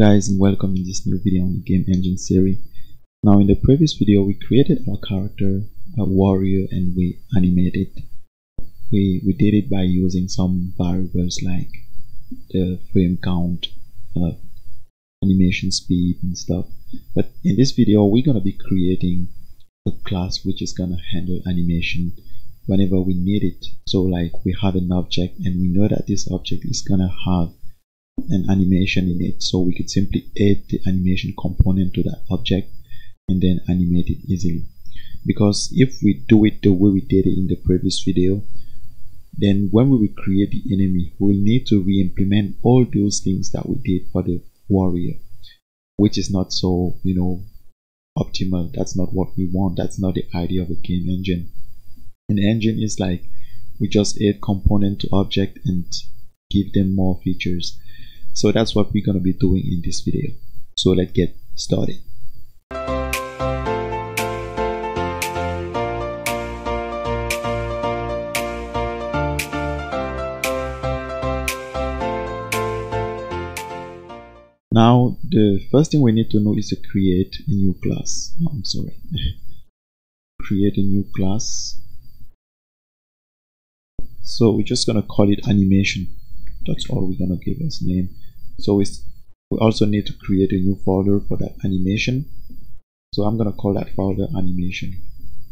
guys, and welcome in this new video on the game engine series. Now in the previous video we created our character, a warrior, and we animated. We did it by using some variables like the frame count, animation speed and stuff. But in this video we're gonna be creating a class which is gonna handle animation whenever we need it. So like we have an object and we know that this object is gonna have an animation in it, so we could simply add the animation component to that object and then animate it easily. Because if we do it the way we did it in the previous video, then when we will create the enemy, we will need to re-implement all those things that we did for the warrior, which is not so, optimal. That's not what we want. That's not the idea of a game engine. An engine is like we just add component to object and give them more features. So that's what we're going to be doing in this video. So let's get started. Now the first thing we need to know is to create a new class. No, I'm sorry. Create a new class. So we're just going to call it animation. That's all we're going to give as name. So we also need to create a new folder for that animation. So I'm going to call that folder animation.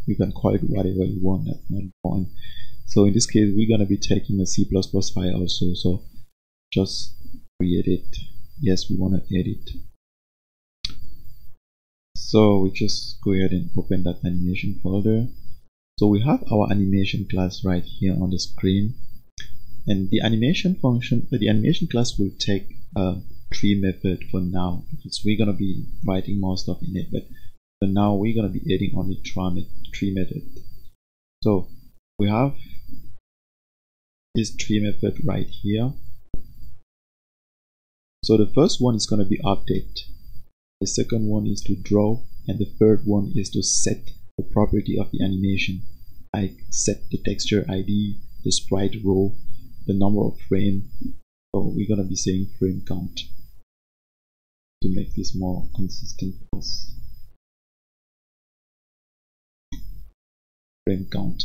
You can call it whatever you want, that's not important. So in this case, we're going to be taking a C++ file also. So just create it. Yes, we want to edit. So we just go ahead and open that animation folder. So we have our animation class right here on the screen. And the animation function, the animation class will take a tree method for now, because we're going to be writing more stuff in it, but for now we're going to be adding only tree method. So we have this tree method right here. So the first one is going to be update, the second one is to draw, and the third one is to set the property of the animation, like set the texture ID, the sprite row, the number of frame. So we're gonna be saying frame count to make this more consistent for us. Frame count,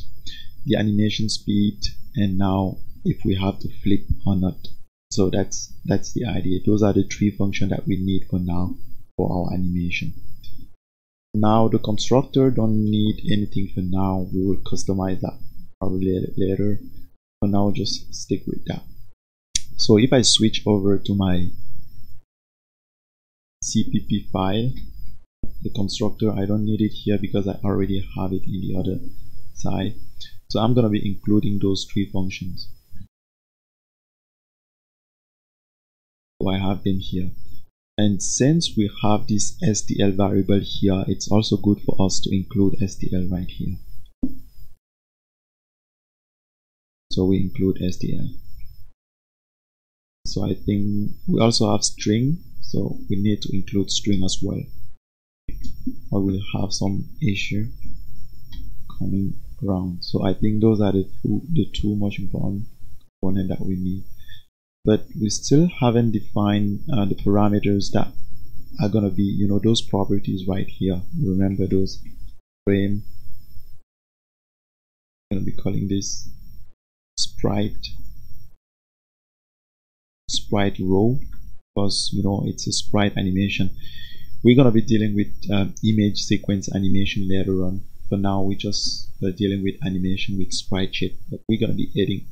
the animation speed, and now if we have to flip or not. So that's the idea. Those are the three functions that we need for now for our animation. Now the constructor don't need anything for now. We will customize that later. For now, just stick with that. So if I switch over to my CPP file, the constructor, I don't need it here because I already have it in the other side. So I'm going to be including those three functions. So I have them here. And since we have this SDL variable here, it's also good for us to include SDL right here. So we include SDL. So I think we also have string, so we need to include string as well. I will have some issue coming around. So I think those are the two most important components that we need. But we still haven't defined the parameters that are gonna be, those properties right here. Remember those frame. I'm gonna be calling this sprite row, because it's a sprite animation. We're gonna be dealing with image sequence animation later on. For now we just are dealing with animation with sprite shape, but we're gonna be adding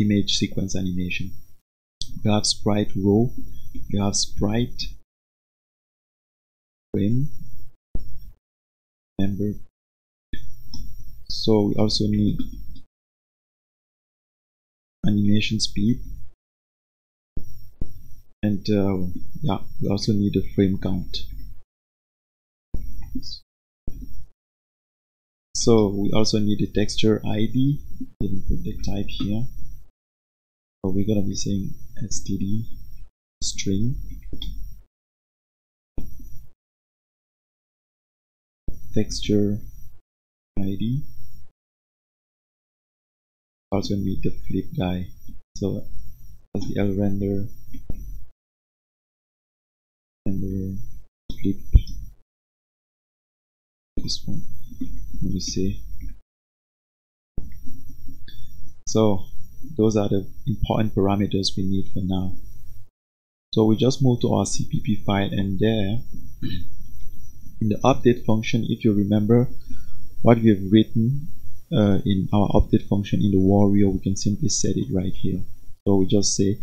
image sequence animation. We have sprite row, we have sprite frame, remember. So we also need animation speed, and yeah, we also need a frame count. So we also need a texture ID. Didn't put the type here, so we're gonna be saying std string texture ID. Also need the flip guy, so SDL render this one. Let me see. So those are the important parameters we need for now. So we just move to our CPP file, and there in the update function, if you remember what we have written in our update function in the warrior, we can simply set it right here. So we just say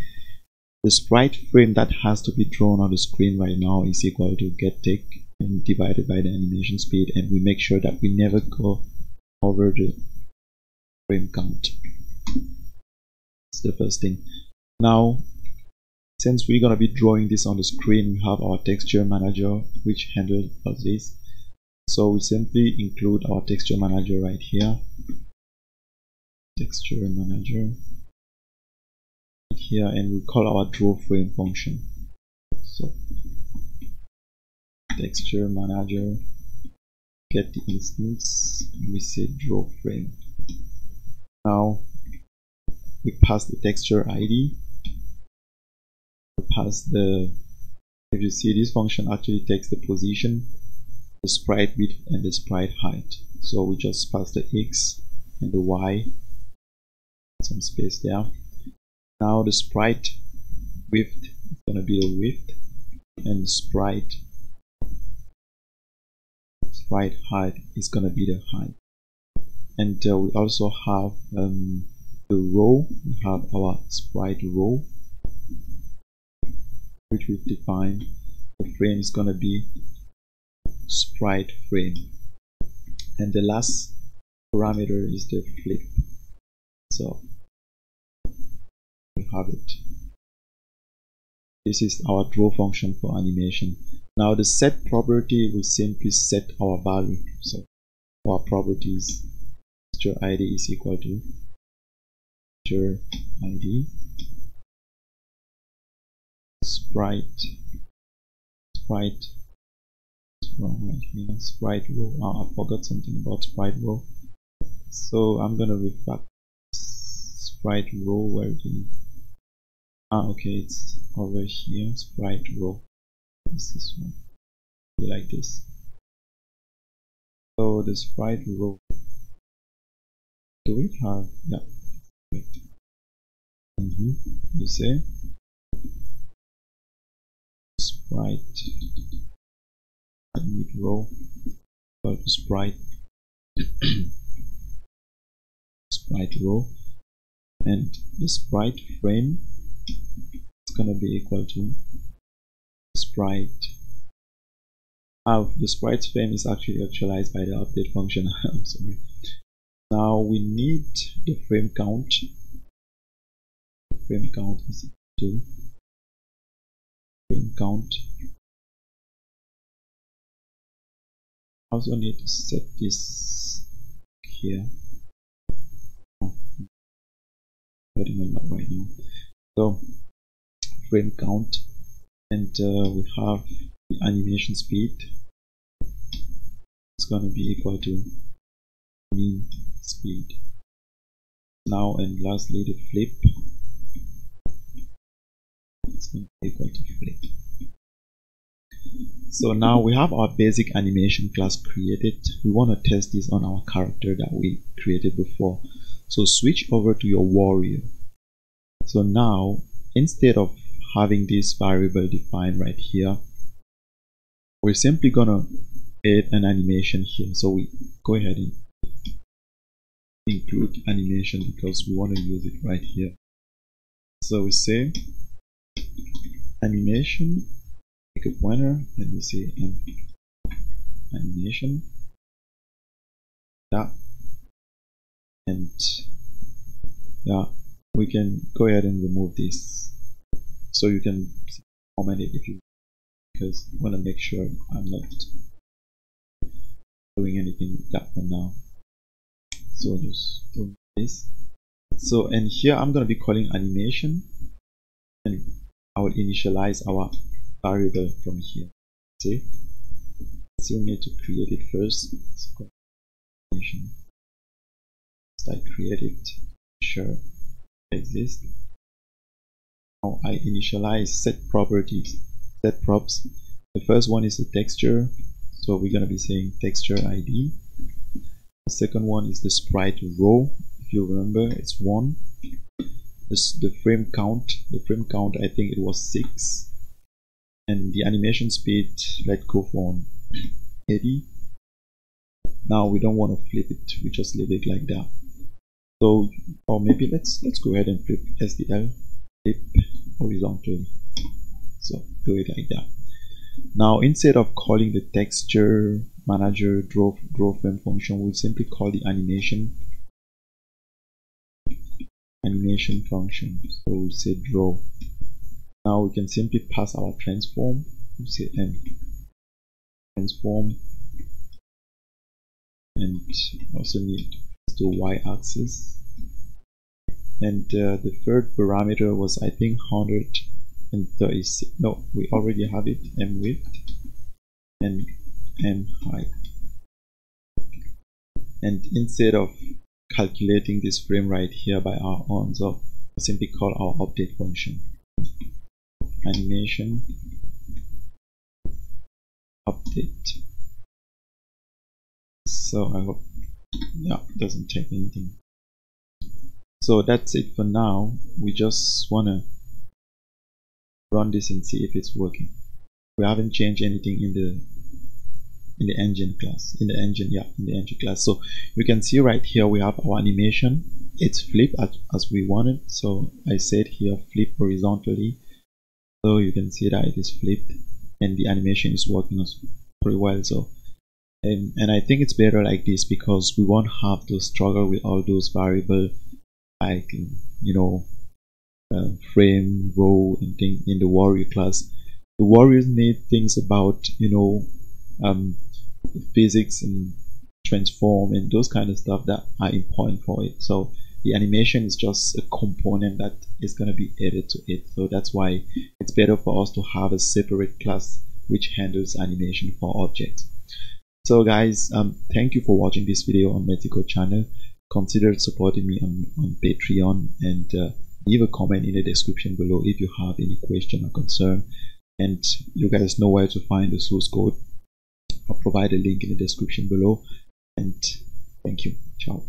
the sprite frame that has to be drawn on the screen right now is equal to get take and divided by the animation speed, and we make sure that we never go over the frame count. That's the first thing. Now, since we're going to be drawing this on the screen, we have our texture manager which handles all this. So we simply include our texture manager right here. Texture manager right here, and we call our draw frame function. So texture manager get the instance, and we say draw frame. Now we pass the texture ID. If you see, this function actually takes the position, the sprite width, and the sprite height. So we just pass the X and the Y, some space there. Now the sprite width is going to be the width, and the sprite height is going to be the height. And we also have the row. We have our sprite row, which we've defined. The frame is going to be sprite frame, and the last parameter is the flip. So we have it. This is our draw function for animation. Now the set property will simply set our value. So our properties texture ID is equal to texture ID sprite row. I forgot something about sprite row, so I'm gonna refactor sprite row. Where it is? Okay, it's over here. Sprite row. This one. Be like this. So the sprite row. Do we have? Yeah. Perfect. You see. Sprite mid row, but sprite row, and the sprite frame is gonna be equal to sprite. The sprite frame is actually actualized by the update function. I'm sorry. Now we need the frame count. Frame count is equal to frame count. Also need to set this here. But it will not right now. So frame count, and we have the animation speed. It's gonna be equal to mean speed. Now and lastly the flip. It's going to be equal to flip. So now we have our basic animation class created. We want to test this on our character that we created before. So switch over to your warrior. So now instead of having this variable defined right here, we're simply going to add an animation here. So we go ahead and include animation because we want to use it right here. So we say animation, pick a pointer, and we say animation, yeah, and yeah, we can go ahead and remove this. So you can comment it if you, because I want to make sure I'm not doing anything with that for now. So just do this. So and here I'm gonna be calling animation, and I will initialize our variable from here. See, still need to create it first. So I create it, sure, exist. Now I initialize set properties, set props. The first one is the texture, So we're going to be saying texture ID. The second one is the sprite row. If you remember, it's 1. This, the frame count, I think it was 6. And the animation speed, let's go for 80. Now we don't want to flip it, we just leave it like that. So, or maybe let's go ahead and flip SDL, flip horizontal. So do it like that. Now instead of calling the texture manager draw frame function, we'll simply call the animation function. So we'll say draw. Now we can simply pass our transform. We'll say M transform, and also need to y-axis. And the third parameter was, I think, 136. No, we already have it. M width and M height. And instead of calculating this frame right here by our own, so simply call our update function. Animation update. So I hope, yeah, it doesn't take anything. So that's it for now. We just wanna run this and see if it's working. We haven't changed anything in the engine class, in the engine class. So you can see right here we have our animation. It's flipped as we wanted. So I said here flip horizontally. So you can see that it is flipped and the animation is working pretty well. So and I think it's better like this, because we won't have to struggle with all those variables like, you know, frame, row, and things in the warrior class. The warriors need things about, you know, physics and transform and those kind of stuff that are important for it. So the animation is just a component that is going to be added to it. So that's why it's better for us to have a separate class which handles animation for objects. So guys, thank you for watching this video on Madsycode channel. Consider supporting me on Patreon, and leave a comment in the description below if you have any question or concern. And you guys know where to find the source code. I'll provide a link in the description below. And thank you. Ciao.